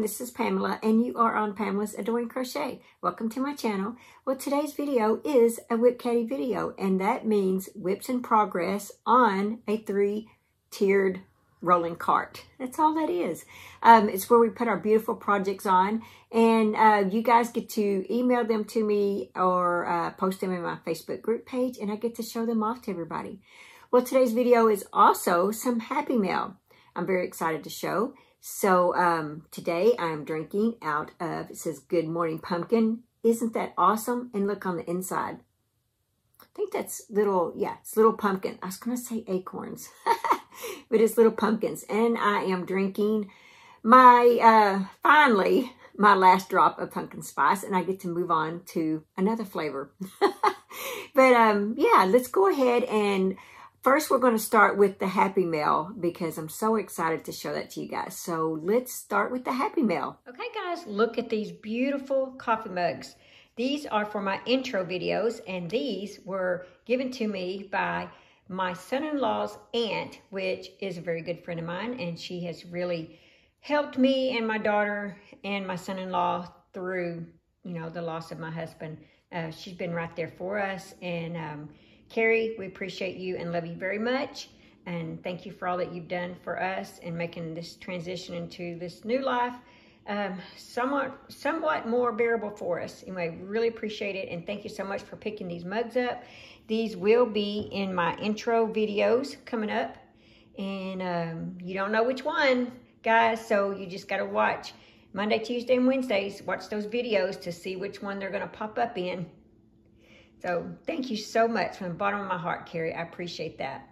This is Pamela and you are on Pamela's Adoring Crochet. Welcome to my channel. Well, today's video is a Whip Caddy video, and that means whips in progress on a 3-tiered rolling cart. That's all that is. It's where we put our beautiful projects on, and you guys get to email them to me or post them in my Facebook group page, and I get to show them off to everybody. Well, today's video is also some happy mail I'm very excited to show. So today I'm drinking out of, it says, Good Morning Pumpkin. Isn't that awesome? And look on the inside. I think that's little, yeah, it's little pumpkin. I was going to say acorns, but it's little pumpkins. And I am drinking my, finally, my last drop of pumpkin spice, and I get to move on to another flavor. But yeah, let's go ahead and first, we're going to start with the Happy Mail because I'm so excited to show that to you guys. So let's start with the Happy Mail. Okay, guys, look at these beautiful coffee mugs. These are for my intro videos, and these were given to me by my son-in-law's aunt, which is a very good friend of mine, and she has really helped me and my daughter and my son-in-law through, you know, the loss of my husband. She's been right there for us, and Carrie, we appreciate you and love you very much. And thank you for all that you've done for us and making this transition into this new life somewhat more bearable for us. Anyway, really appreciate it. And thank you so much for picking these mugs up. These will be in my intro videos coming up. And you don't know which one, guys, so you just got to watch Monday, Tuesday, and Wednesdays. Watch those videos to see which one they're going to pop up in. So thank you so much from the bottom of my heart, Carrie. I appreciate that.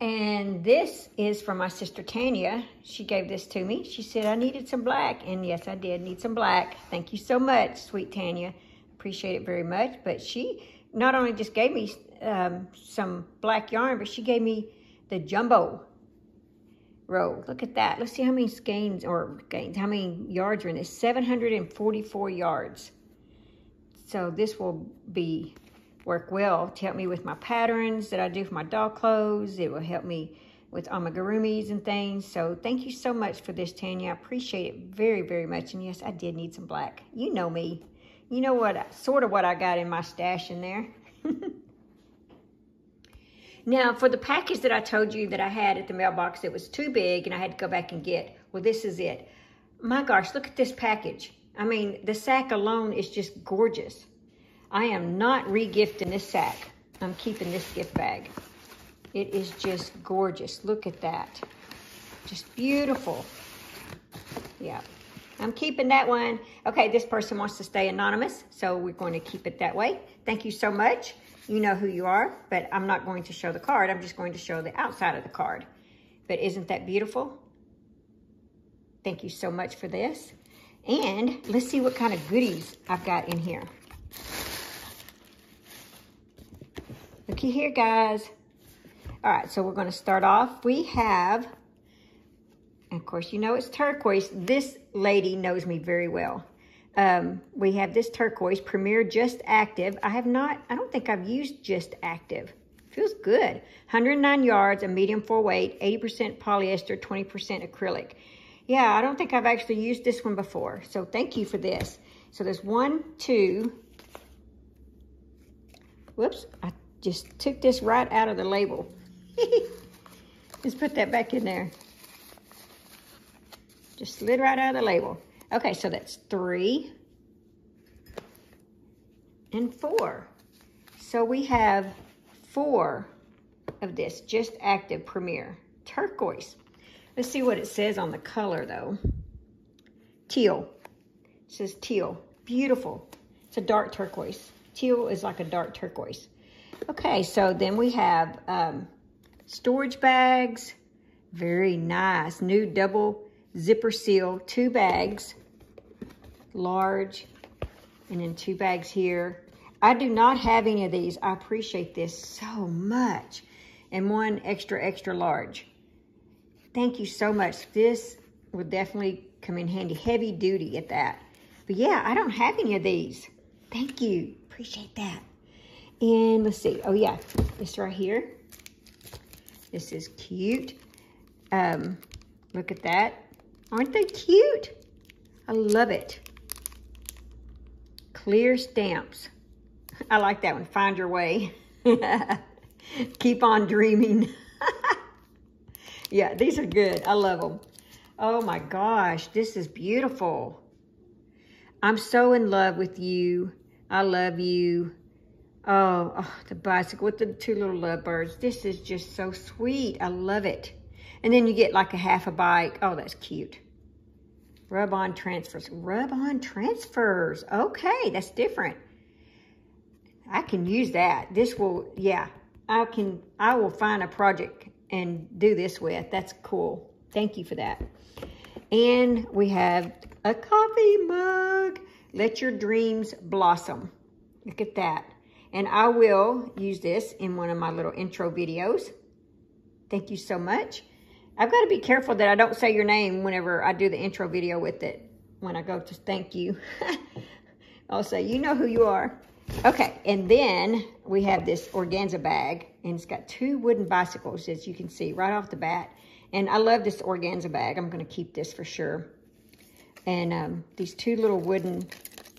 And this is from my sister Tanya. She gave this to me. She said I needed some black. And yes, I did need some black. Thank you so much, sweet Tanya. Appreciate it very much. But she not only just gave me some black yarn, but she gave me the jumbo roll. Look at that. Let's see how many skeins or how many yards are in this. 744 yards. So this will be work well to help me with my patterns that I do for my doll clothes. It will help me with amigurumis and things. So thank you so much for this, Tanya. I appreciate it very, very much. And yes, I did need some black. You know me. You know what, sort of what I got in my stash in there. Now, for the package that I told you that I had at the mailbox, it was too big and I had to go back and get. Well, this is it. My gosh, look at this package. I mean, the sack alone is just gorgeous. I am not re-gifting this sack. I'm keeping this gift bag. It is just gorgeous. Look at that. Just beautiful. Yeah, I'm keeping that one. Okay, this person wants to stay anonymous, so we're going to keep it that way. Thank you so much. You know who you are, but I'm not going to show the card. I'm just going to show the outside of the card. But isn't that beautiful? Thank you so much for this. And let's see what kind of goodies I've got in here. Looky here, guys. All right, so we're going to start off. We have, and of course, you know it's turquoise. This lady knows me very well. We have this turquoise, Premier Just Active. I don't think I've used Just Active. Feels good. 109 yards, a medium full weight, 80% polyester, 20% acrylic. Yeah, I don't think I've actually used this one before. So thank you for this. So there's one, two. Whoops, I just took this right out of the label. Let's put that back in there. Just slid right out of the label. Okay, so that's 3 and 4. So we have 4 of this Just Active Premier Turquoise. Let's see what it says on the color, though. Teal. It says teal. Beautiful. It's a dark turquoise. Teal is like a dark turquoise. Okay, so then we have storage bags. Very nice. New double zipper seal. 2 bags. Large. And then 2 bags here. I do not have any of these. I appreciate this so much. And one extra large. Thank you so much. This would definitely come in handy. Heavy duty at that. But yeah, I don't have any of these. Thank you. Appreciate that. And let's see. Oh yeah, this right here. This is cute. Look at that. Aren't they cute? I love it. Clear stamps. I like that one. Find your way. Keep on dreaming. Yeah, these are good. I love them. Oh my gosh, this is beautiful. I'm so in love with you. I love you. Oh, the bicycle with the two little lovebirds. This is just so sweet. I love it. And then you get like a half a bike. Oh, that's cute. Rub-on transfers. Rub-on transfers. Okay, that's different. I can use that. This will, yeah, I will find a project and do this with. That's cool. Thank you for that. And we have a coffee mug. Let your dreams blossom. Look at that. And I will use this in one of my little intro videos. Thank you so much. I've got to be careful that I don't say your name whenever I do the intro video with it. When I go to thank you, I'll say, you know who you are. Okay, and then we have this organza bag. And it's got two wooden bicycles, as you can see right off the bat. And I love this organza bag. I'm going to keep this for sure. And these two little wooden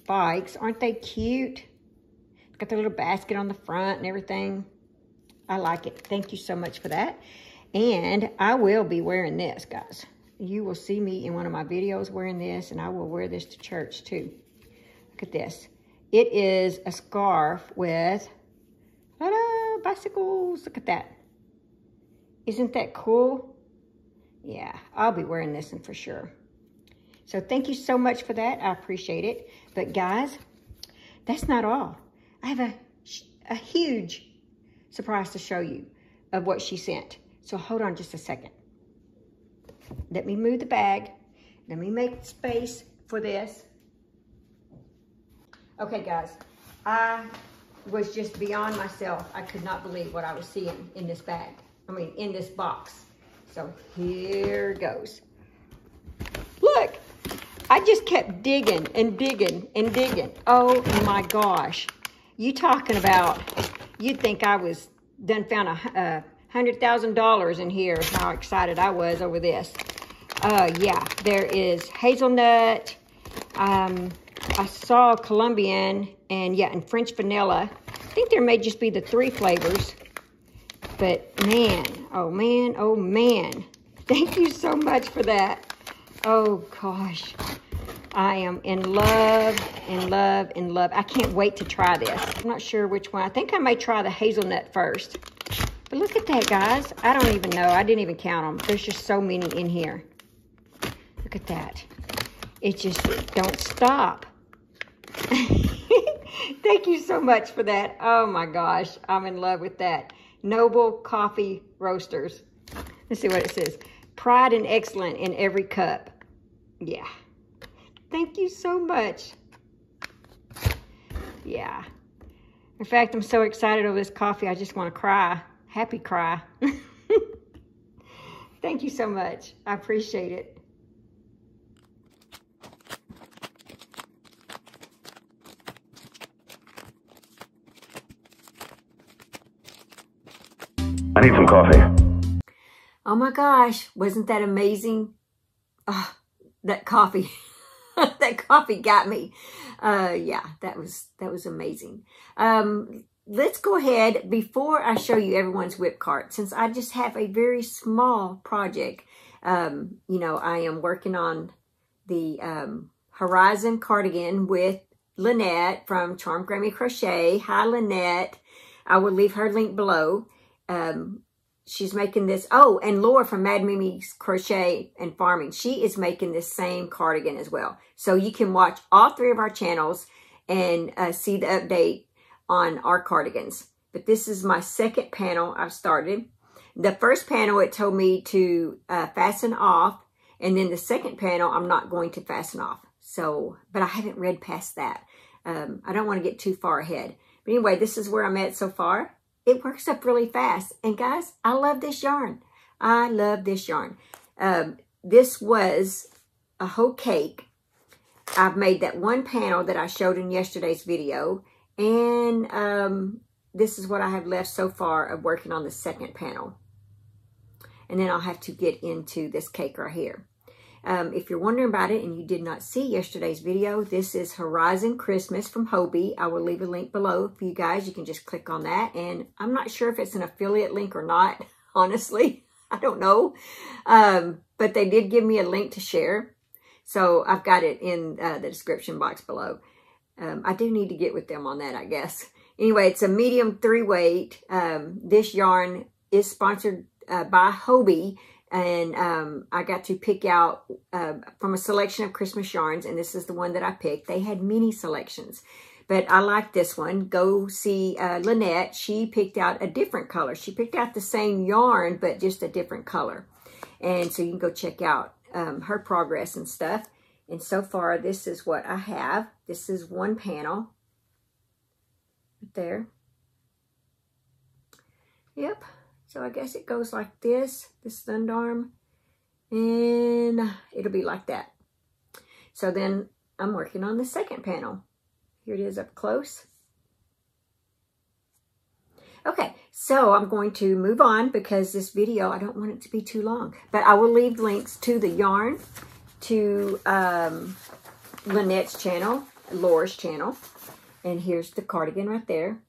bikes, aren't they cute? Got the little basket on the front and everything. I like it. Thank you so much for that. And I will be wearing this, guys. You will see me in one of my videos wearing this, and I will wear this to church too. Look at this. It is a scarf with bicycles. Look at that. Isn't that cool? Yeah, I'll be wearing this one for sure. So thank you so much for that. I appreciate it. But guys, that's not all. I have a huge surprise to show you of what she sent. So hold on just a second. Let me move the bag. Let me make space for this. Okay, guys, I was just beyond myself. I could not believe what I was seeing in this bag. I mean, in this box. So here goes. Look, I just kept digging and digging and digging. Oh my gosh. You talking about, you'd think I was done found $100,000 in here, how excited I was over this. Yeah, there is hazelnut. I saw Colombian and yeah, and French vanilla. I think there may just be the three flavors, but man, oh man, oh man. Thank you so much for that. Oh gosh. I am in love, in love, in love. I can't wait to try this. I'm not sure which one. I think I may try the hazelnut first. But look at that, guys. I don't even know. I didn't even count them. There's just so many in here. Look at that. It just don't stop. Thank you so much for that. Oh, my gosh. I'm in love with that. Noble Coffee Roasters. Let's see what it says. Pride and excellence in every cup. Yeah. Thank you so much. Yeah. In fact, I'm so excited over this coffee. I just want to cry. Happy cry. Thank you so much. I appreciate it. I need some coffee. Oh my gosh. Wasn't that amazing? Oh, that coffee. That coffee got me. Yeah, that was amazing. Let's go ahead, before I show you everyone's whip cart, since I just have a very small project. You know, I am working on the Horizon Cardigan with Lynette from Charmed Grammy Crochet. Hi, Lynette. I will leave her link below. She's making this. Oh, and Laura from Mad Mimi's Crochet and Farming. She is making this same cardigan as well. So you can watch all three of our channels and see the update on our cardigans. But this is my second panel I've started. The first panel, it told me to fasten off. And then the second panel, I'm not going to fasten off. So, but I haven't read past that. I don't want to get too far ahead. But anyway, this is where I'm at so far. It works up really fast. And guys, I love this yarn. I love this yarn. This was a whole cake. I've made that one panel that I showed in yesterday's video. And this is what I have left so far of working on the second panel. And then I'll have to get into this cake right here. If you're wondering about it and you did not see yesterday's video, this is Horizon Christmas from Hobbii. I will leave a link below for you guys. You can just click on that. And I'm not sure if it's an affiliate link or not, honestly. I don't know. But they did give me a link to share. So I've got it in the description box below. I do need to get with them on that, I guess. Anyway, it's a medium 3 weight. This yarn is sponsored by Hobbii. And I got to pick out from a selection of Christmas yarns. And this is the one that I picked. They had many selections, but I like this one. Go see Lynette. She picked out a different color. She picked out the same yarn, but just a different color. And so you can go check out her progress and stuff. And so far, this is what I have. This is one panel. Right there. Yep. So I guess it goes like this, this underarm, and it'll be like that. So then I'm working on the second panel. Here it is up close. Okay, so I'm going to move on because this video, I don't want it to be too long, but I will leave links to the yarn, to Lynette's channel, Laura's channel, and here's the cardigan right there.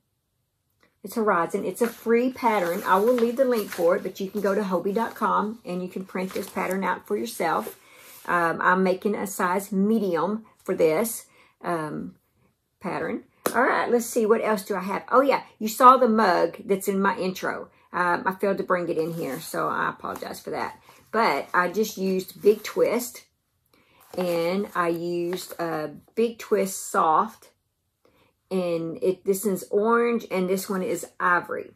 It's Horizon. It's a free pattern. I will leave the link for it, but you can go to Hobbii.com and you can print this pattern out for yourself. I'm making a size medium for this pattern. All right, let's see. What else do I have? Oh, yeah. You saw the mug that's in my intro. I failed to bring it in here, so I apologize for that. But I just used Big Twist, and I used Big Twist Soft. And this is orange, and this one is ivory.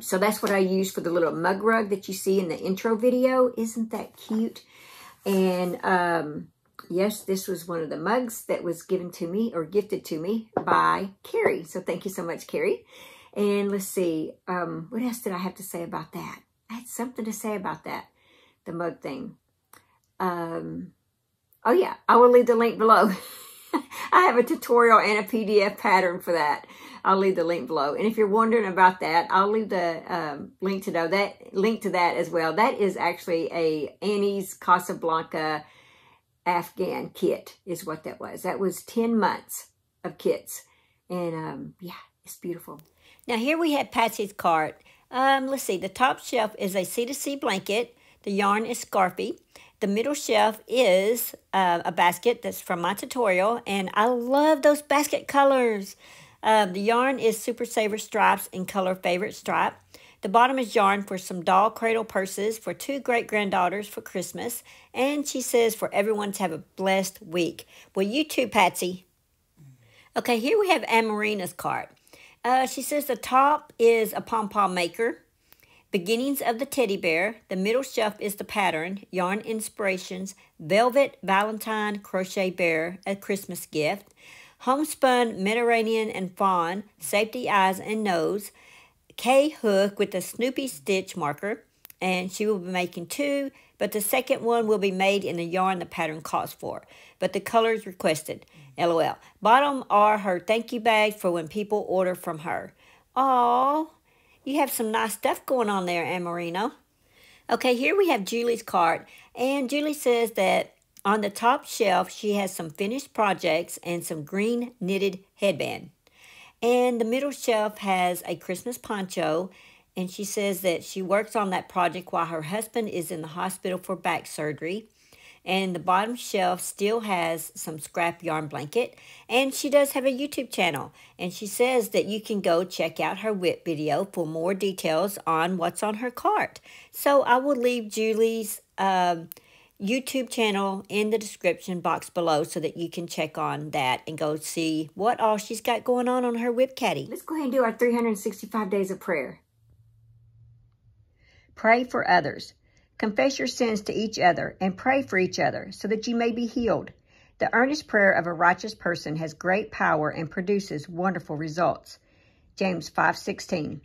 So that's what I use for the little mug rug that you see in the intro video. Isn't that cute? And yes, this was one of the mugs that was given to me or gifted to me by Carrie. So thank you so much, Carrie. And let's see, what else did I have to say about that? I had something to say about that, the mug thing. Oh yeah, I will leave the link below. I have a tutorial and a PDF pattern for that. I'll leave the link below. And if you're wondering about that, I'll leave the link to that as well. That is actually a Annie's Casablanca Afghan kit is what that was. That was 10 months of kits. And yeah, it's beautiful. Now here we have Patsy's cart. Let's see, the top shelf is a C2C blanket. The yarn is Scarfy. The middle shelf is a basket that's from my tutorial, and I love those basket colors. The yarn is Super Saver Stripes in color Favorite Stripe. The bottom is yarn for some doll cradle purses for two great-granddaughters for Christmas. And she says for everyone to have a blessed week. Well, you too, Patsy. Okay, here we have Amarina's card. She says the top is a pom-pom maker. Beginnings of the Teddy Bear. The middle shelf is the pattern, Yarn Inspirations, Velvet Valentine Crochet Bear, a Christmas gift, Homespun Mediterranean and Fawn, Safety Eyes and Nose, K-hook with a Snoopy stitch marker, and she will be making two, but the second one will be made in the yarn the pattern calls for, but the colors requested, LOL. Bottom are her thank you bags for when people order from her. Aww. You have some nice stuff going on there, Amarino. Okay, here we have Julie's card. And Julie says that on the top shelf, she has some finished projects and some green knitted headband. And the middle shelf has a Christmas poncho. And she says that she works on that project while her husband is in the hospital for back surgery. And the bottom shelf still has some scrap yarn blanket. And she does have a YouTube channel. And she says that you can go check out her whip video for more details on what's on her cart. So I will leave Julie's YouTube channel in the description box below so that you can check on that and go see what all she's got going on her whip caddy. Let's go ahead and do our 365 days of prayer. Pray for others. Confess your sins to each other and pray for each other so that you may be healed. The earnest prayer of a righteous person has great power and produces wonderful results. James 5:16.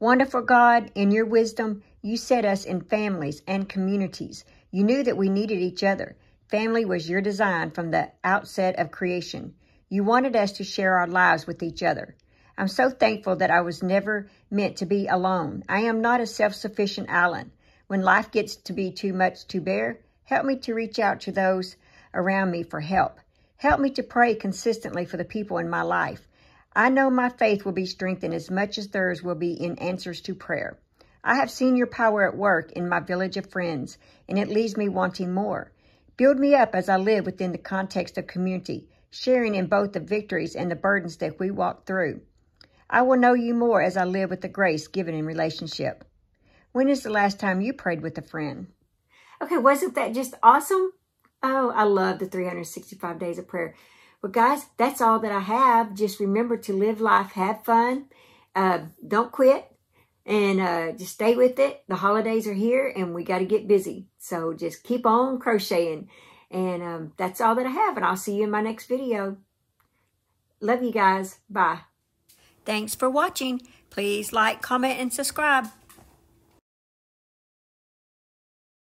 Wonderful God, in your wisdom, You set us in families and communities. You knew that we needed each other. Family was your design from the outset of creation. You wanted us to share our lives with each other. I'm so thankful that I was never meant to be alone. I am not a self-sufficient island. When life gets to be too much to bear, help me to reach out to those around me for help. Help me to pray consistently for the people in my life. I know my faith will be strengthened as much as theirs will be in answers to prayer. I have seen your power at work in my village of friends, and it leaves me wanting more. Build me up as I live within the context of community, sharing in both the victories and the burdens that we walk through. I will know you more as I live with the grace given in relationship. When is the last time you prayed with a friend? Okay, wasn't that just awesome? Oh, I love the 365 days of prayer. Well, guys, that's all that I have. Just remember to live life, have fun, don't quit, and just stay with it. The holidays are here, and we got to get busy. So just keep on crocheting. And that's all that I have, and I'll see you in my next video. Love you guys. Bye. Thanks for watching. Please like, comment, and subscribe.